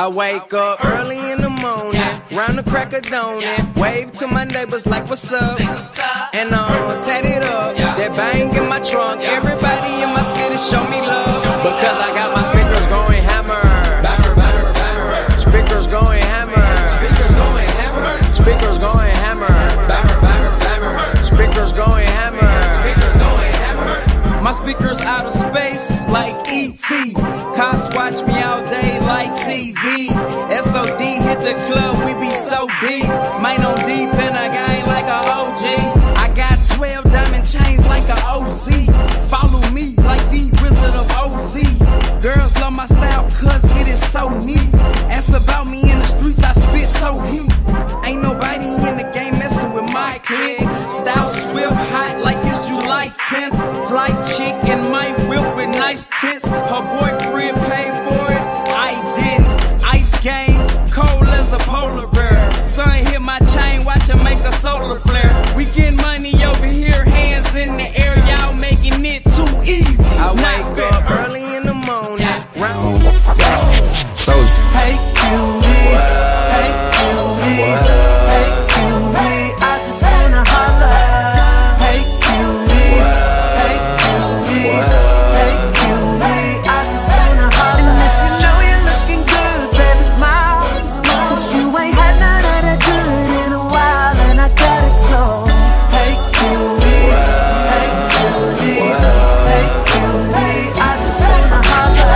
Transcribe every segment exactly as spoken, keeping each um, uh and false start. I wake up early in the morning, round the crack of dawn, wave to my neighbors like what's up, and I'ma tat it up. That bang in my trunk, everybody in my city show me love, because I got my speakers going hammer, speakers going hammer, speakers going hammer, speakers going hammer, speakers going hammer. My speakers out of space like E T Cops watch me all day like T V. S O D hit the club, we be so deep. Mine on deep in a game like a O G. I got twelve diamond chains like a O Z. Follow me like the Wizard of Oz. Girls love my style cause it is so neat. Ask about me in the streets, I spit so heat. Ain't nobody in the game messing with my clique. Style swift, hot like it's July tenth. Fly chick in my whip with nice tits. Her boyfriend paid for it, I didn't. Ice game, cold as a polar bear. Sun hit my chain, watch it make a solar flare. We getting money over here, hands in the air. Y'all making it too easy. I wake up early in the morning, round. Hey cutie, hey cutie, hey cutie, I just wanna holla. Hey cutie, hey cutie, hey cutie, I just wanna holla. And if you know you're looking good, baby, smile, cause you ain't had none of that good in a while, and I got it so. Hey cutie, hey cutie, hey cutie, I just wanna holla.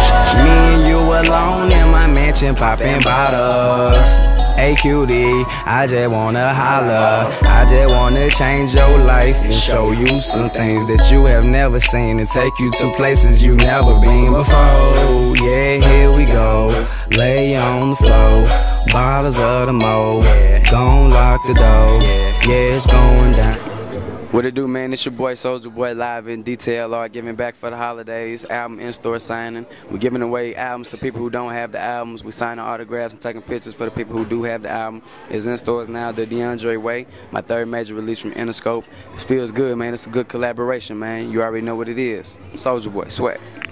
Me and you alone in my mansion popping bottles. Hey cutie, I just wanna holla. I just wanna change your life and show you some things that you have never seen, and take you to places you've never been before. Yeah, here we go. Lay on the floor, bottles of the mo. Gon' lock the door. Yeah, it's going down. What it do, man? It's your boy Soulja Boy live in D T L R, giving back for the holidays. Album in-store signing. We're giving away albums to people who don't have the albums. We're signing autographs and taking pictures for the people who do have the album. It's in stores now. The DeAndre Way, my third major release from Interscope. It feels good, man. It's a good collaboration, man. You already know what it is. Soulja Boy, sweat.